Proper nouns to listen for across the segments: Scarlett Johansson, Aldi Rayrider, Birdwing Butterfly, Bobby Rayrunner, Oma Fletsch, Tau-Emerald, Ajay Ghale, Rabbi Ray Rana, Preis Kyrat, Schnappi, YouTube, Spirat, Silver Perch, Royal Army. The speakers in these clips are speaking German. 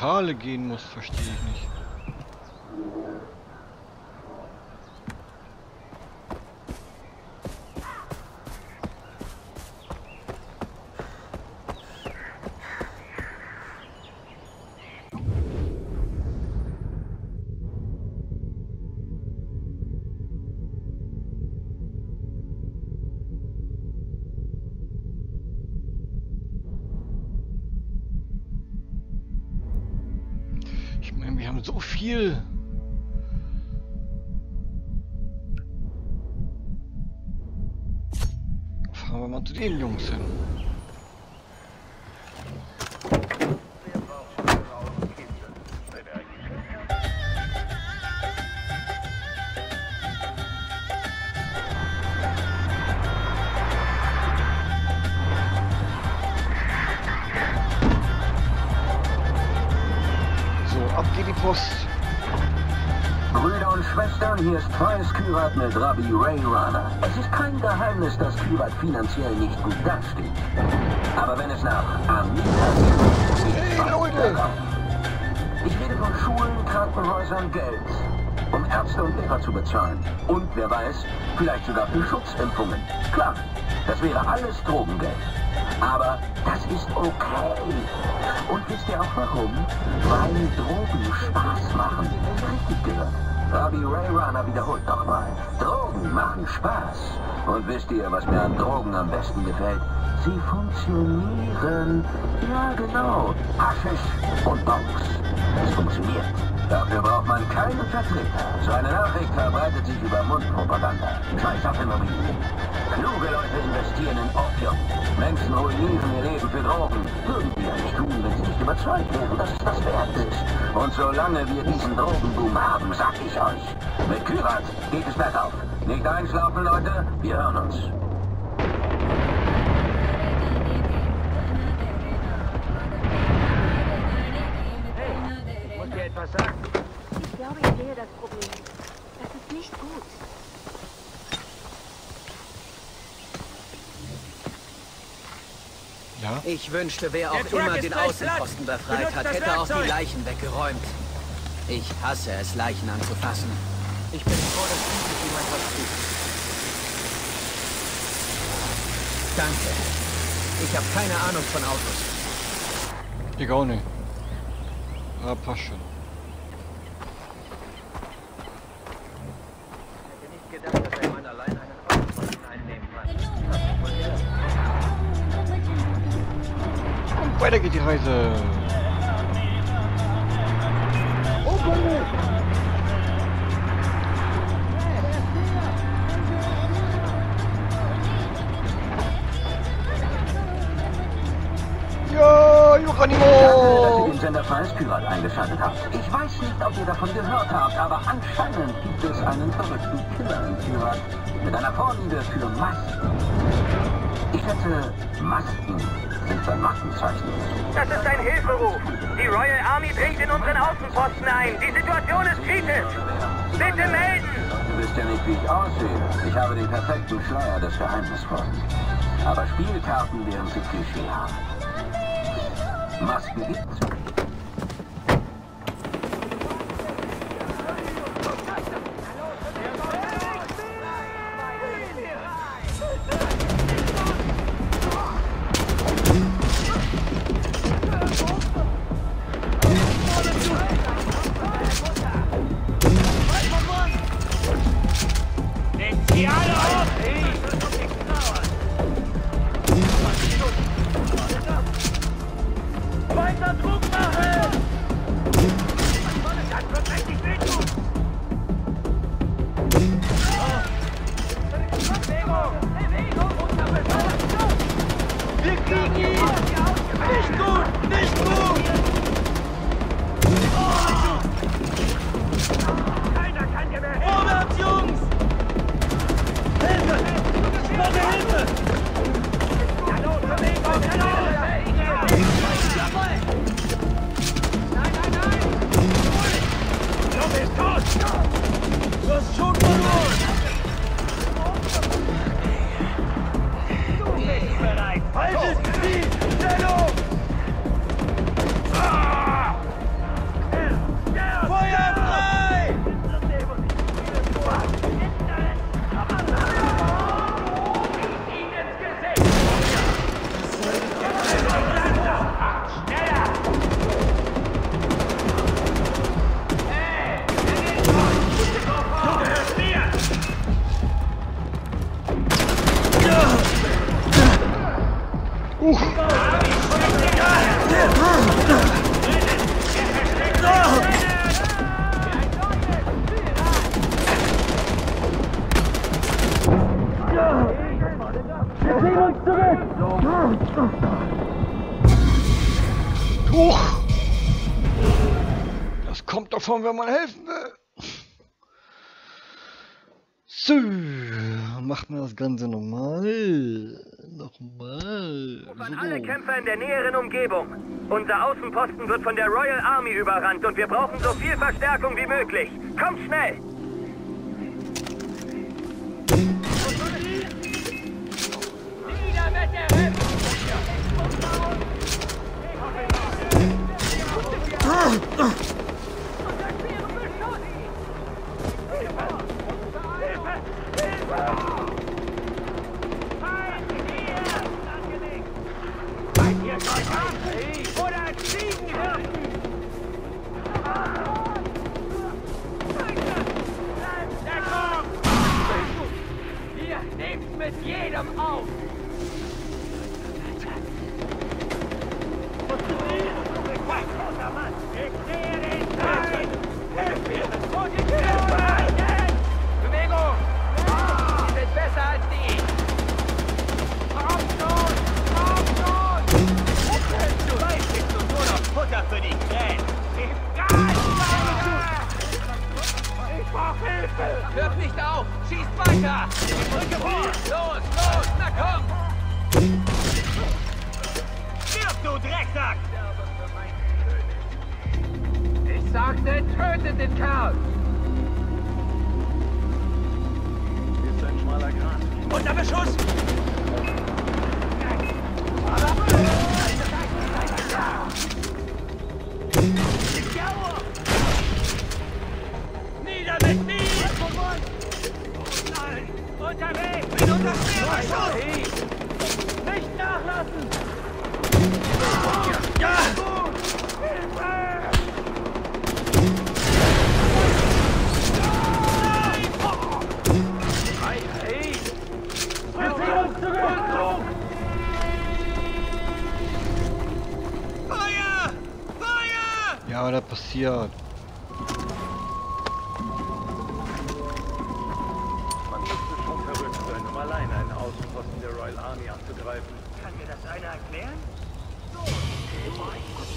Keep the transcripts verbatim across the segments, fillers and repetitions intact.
Tale gehen muss, verstehe ich nicht. So viel. Fahren wir mal zu den Jungs hin. Brüder und Schwestern, hier ist Preis Kyrat mit Rabbi Ray Rana. Es ist kein Geheimnis, dass Kyrat finanziell nicht gut dasteht. Aber wenn es nach Amina geht, hey, Leute! Ich rede von Schulen, Krankenhäusern, Geld, um Ärzte und Lehrer zu bezahlen. Und wer weiß, vielleicht sogar für Schutzimpfungen. Klar, das wäre alles Drogengeld. Aber das ist okay. Und wisst ihr auch warum? Weil Drogen Spaß machen. Richtig gehört. Bobby Rayrunner wiederholt nochmal. Drogen machen Spaß. Und wisst ihr, was mir an Drogen am besten gefällt? Sie funktionieren. Ja, genau. Haschisch und Bonks. Es funktioniert. Dafür braucht man keinen Vertreter. So eine Nachricht verbreitet sich über Mundpropaganda. Scheiß auf Immobilien. Kluge Leute investieren in Opium. Menschen ruinieren ihr Leben für Drogen. Würden die ja nicht tun, wenn sie nicht überzeugt wären, dass es das wert ist. Und solange wir diesen Drogenboom haben, sag ich euch, mit Kyrat geht es bergauf. Nicht einschlafen, Leute, wir hören uns. Was sagen? Ich glaube, ich sehe das Problem. Das ist nicht gut. Ja? Ich wünschte, wer auch immer den Außenposten befreit hat, hätte auch die Leichen weggeräumt. Ich hasse es, Leichen anzufassen. Ich bin froh, dass nicht jemand was tut. Danke. Ich habe keine Ahnung von Autos. Ich auch nicht. Ah, passt schon. Weiter geht die Reise. Oh, oh, oh. Sender Preis Kyrat eingeschaltet habt. Ich weiß nicht, ob ihr davon gehört habt, aber anscheinend gibt es einen verrückten Killer in Kyrat mit einer Vorliebe für Masken. Ich hätte Masken sind sein Maskenzeichen. Das ist ein Hilferuf. Die Royal Army dringt in unseren Außenposten ein. Die Situation ist kritisch. Bitte melden! Du wisst ja nicht, wie ich aussehe. Ich habe den perfekten Schleier des Geheimnisvollen. Aber Spielkarten wären zu Klischee haben. Masken gibt's. Weiter Druck! kommt davon, wenn man helfen will. So, macht mir das Ganze normal. Nochmal. An alle Kämpfer in der näheren Umgebung. Unser Außenposten wird von der Royal Army überrannt und wir brauchen so viel Verstärkung wie möglich. Kommt schnell! Passiert. Man müsste schon verrückt sein, um alleine einen Außenposten der Royal Army anzugreifen. Kann mir das einer erklären? So, mein Gott.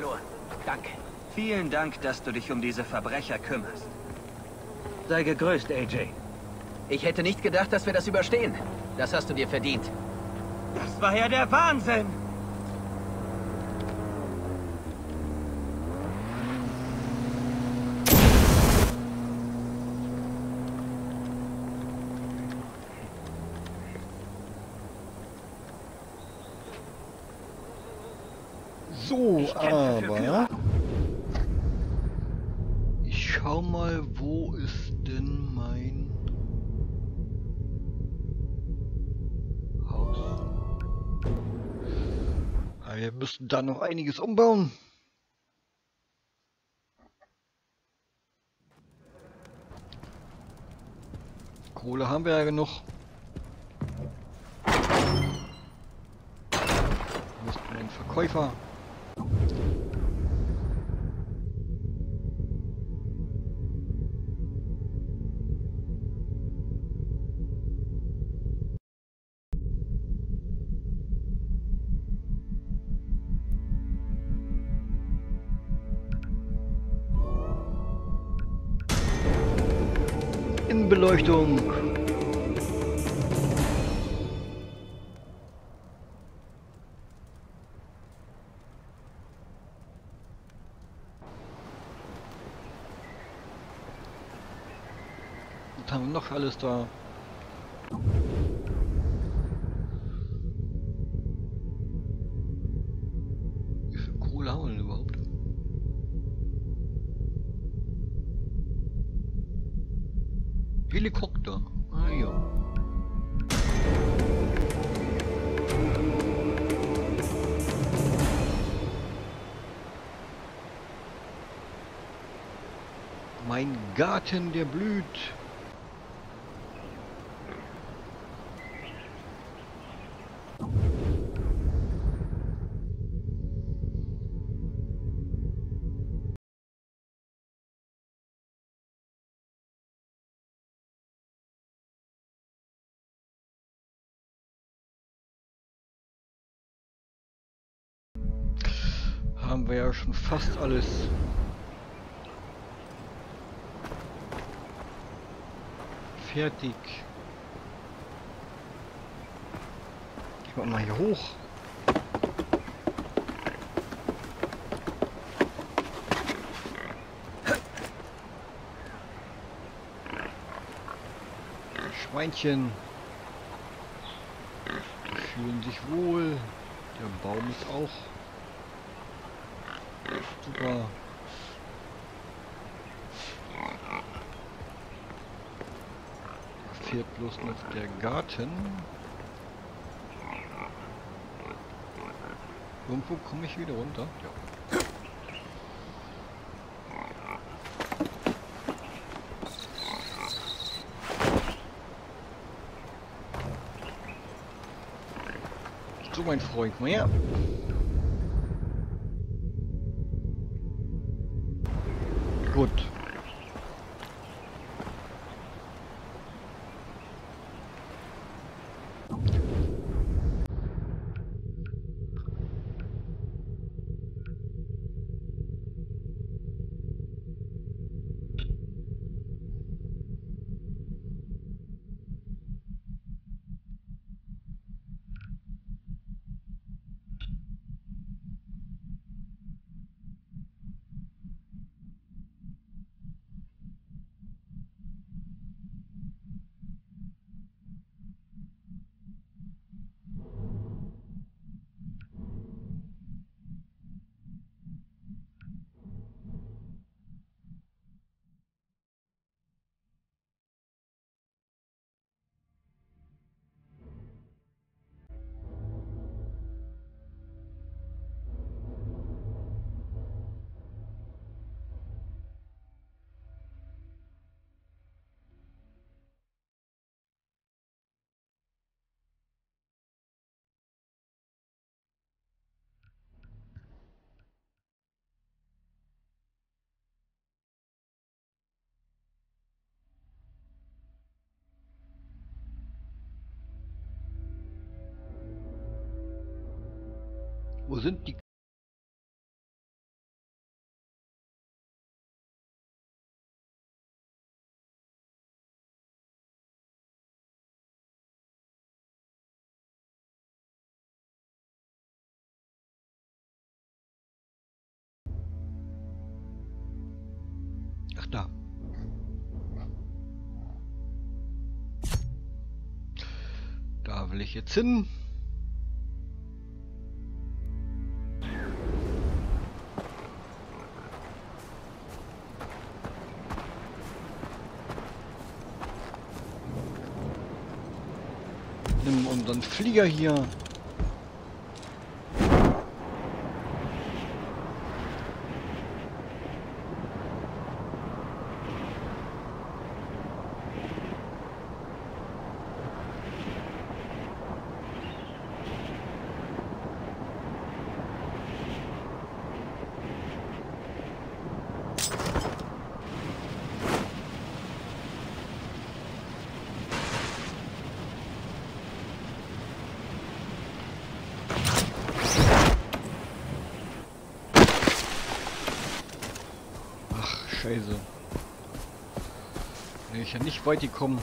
Verloren. Danke. Vielen Dank, dass du dich um diese Verbrecher kümmerst. Sei gegrüßt, A J. Ich hätte nicht gedacht, dass wir das überstehen. Das hast du dir verdient. Das war ja der Wahnsinn! So, aber ich schau mal, wo ist denn mein Haus? Aber wir müssen da noch einiges umbauen. Kohle haben wir ja genug. Wo ist denn ein Verkäufer? Beleuchtung. Und haben wir noch alles da. Wie viel Kohle haben wir denn überhaupt? Helikopter. Ah ja. Mein Garten, der blüht. Haben wir ja schon fast alles. Fertig. Gehen wir mal hier hoch. Schweinchen fühlen sich wohl. Der Baum ist auch super. Da fehlt bloß noch der Garten. Irgendwo komme ich wieder runter. Ja. So, mein Freund, mal her. Gut. Wo sind die? Ach, da. Da will ich jetzt hin. Nimm unseren Flieger hier. Scheiße. Bin ich ja nicht weit gekommen.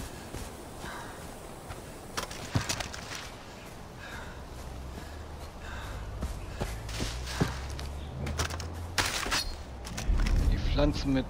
Die Pflanzen mit.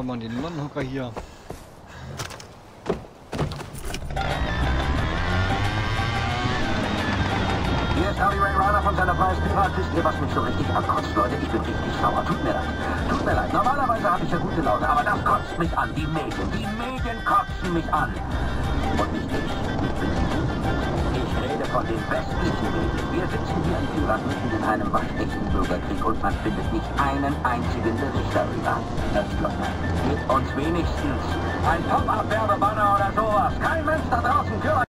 wir mal den Mannhocker hier. Hier ist Aldi Rayrider von seiner Preis Kyrat. Wisst ihr, was mich so richtig ankotzt, Leute? Ich bin richtig sauer. Tut mir leid. Tut mir leid. Normalerweise habe ich ja gute Laune, aber das kotzt mich an. Die Medien. Die Medien kotzen mich an. Und nicht ich. Ich rede von den westlichen Medien. Wir sitzen hier in Spirat mitten in einem waschechten Bürgerkrieg und man findet nicht einen einzigen Bericht darüber. Echt, Leute. Mit uns wenigstens ein Pop-Up-Werbebanner oder sowas. Kein Mensch da draußen kümmert.